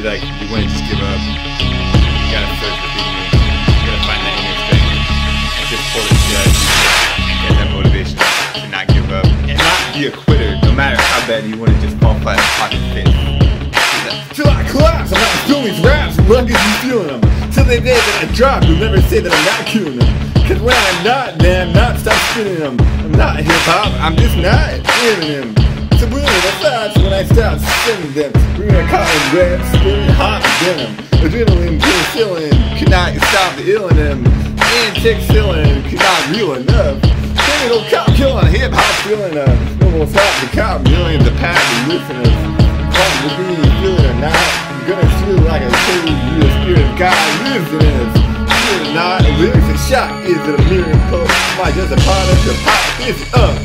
you like, you want to just give up, you gotta search for people, you gotta find that inner strength, and just pull the shit out of you, get that motivation to not give up, and not be a quitter, no matter how bad you want to just fall flat in the pocket fit. Till I collapse, I'm not doing these raps, as long as you feeling them. Till the day that I drop, you'll never say that I'm not killing them. Cause when I'm not, man, I'm not stop spinning them. I'm not hip-hop, I'm just not hearing them. It's a really the thoughts when I stop spinning them. Bring a cotton grab, spinning hot venom. Adrenaline, penicillin, cannot stop the ill in them. Antic ceiling, cannot real enough. Criminal cop killing, hip hop feeling up. No one will stop the cop, millions of pounds of listeners. Caught the being, feeling or not. You're gonna feel like a baby, you the spirit of God lives in us. Feel it not, a lyrics and shock, is it a miracle? Am I just a product of pop? It's up.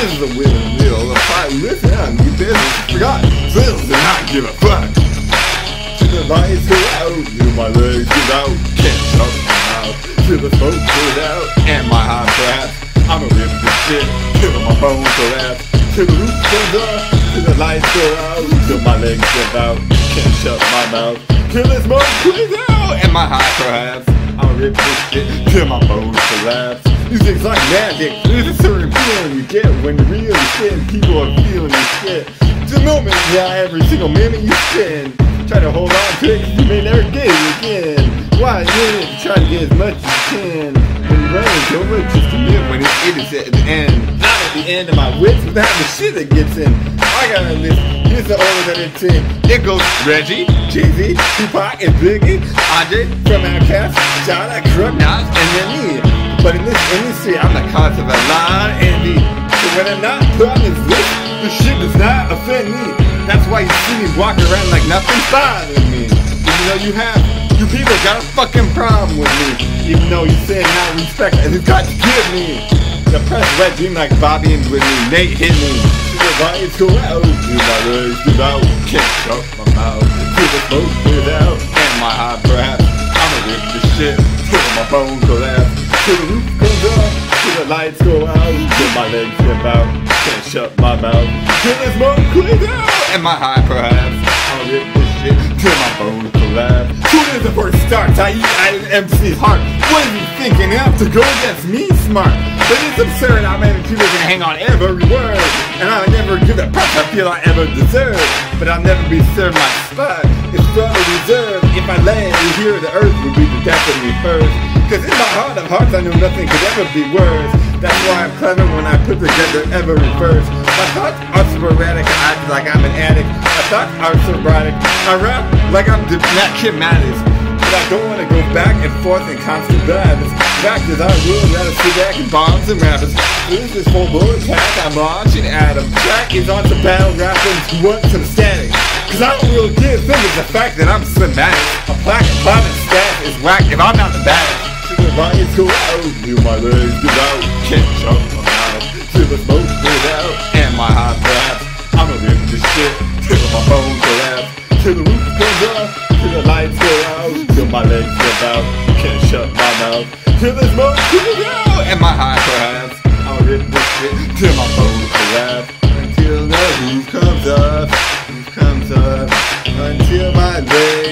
This is a winning deal, a fight, listen, I'm new business, forgot, sales and not give a fuck. To the lights go out, feel my legs give out, can't shut them out, till the smoke goes out, and my high class, I'ma rip this shit, till my bones collapse, till the roof goes up, till the lights go out, till my legs give out, can't shut my mouth, till the smoke goes out, and my high class, I'ma rip this shit, till my bones collapse. Music's like magic, there's a certain feeling you get when you really sin, people are feeling your shit. It's a moment, yeah, every single minute you spend. Try to hold on to it, cause you may never get it again. Why in it, try to get as much as you can. When you run it's over, just to live when it is at the end. Not at the end of my wits, but how the shit that gets in. I got a list, here's the order that it's in. It goes Reggie, Jay-Z, Tupac, and Biggie, Andre, from Outcast, Shada, Krupp, Nas, and then me. But in this industry, I'm the cause of a lot of envy. So when I'm not put on this list, this shit does not offend me. That's why you see me walking around like nothing's bothering me. Even though you have, you people got a fucking problem with me. Even though you said not respect, and you've got to give me. The press red dream like Bobby and Whitney, Nate hit me. To the lights go out, to my legs give out, can't shut my mouth. To the smoke goes out, and my high perhaps. I'ma rip this shit, till my bones collapse. Till the roof goes up, till the lights go out, till my legs slip out, can't shut my mouth, till the smoke clears out, and my high perhaps, I'll rip this shit, till my bones collapse. Who is the first start? I eat out of MC's heart. What are you thinking? You have to go against me smart. But it's absurd, I'm in people can hang on every word. And I'll never give the props I feel I ever deserve. But I'll never be served my spot, it's thoroughly reserved. If I land here, the earth will be the death of me first. Cause in my heart of hearts I knew nothing could ever be worse. That's why I'm clever when I put together every verse. My thoughts are sporadic, I act like I'm an addict. My thoughts are sporadic, I rap like I'm not Kid Madness. But I don't want to go back and forth in constant battles. Fact is I will rather sit back and bombs and rappers. This is full bullet pack, I'm launching at them. Track is on to battle rappers who want some static. Cause I don't really give a thing is the fact that I'm somatic. A plaque, a bomb, and stat is whack if I'm not the baddest. Till the lights go out, till my legs give out, can't shut my mouth, till the smoke goes out, and my high perhaps, I'ma rip this shit, till my bones collapse, till the roof comes up, till the lights go out, till my legs give out, can't shut my mouth, till the smoke goes out, and my high perhaps, I'ma rip this shit, till my bones collapse, until the roof comes up, until my legs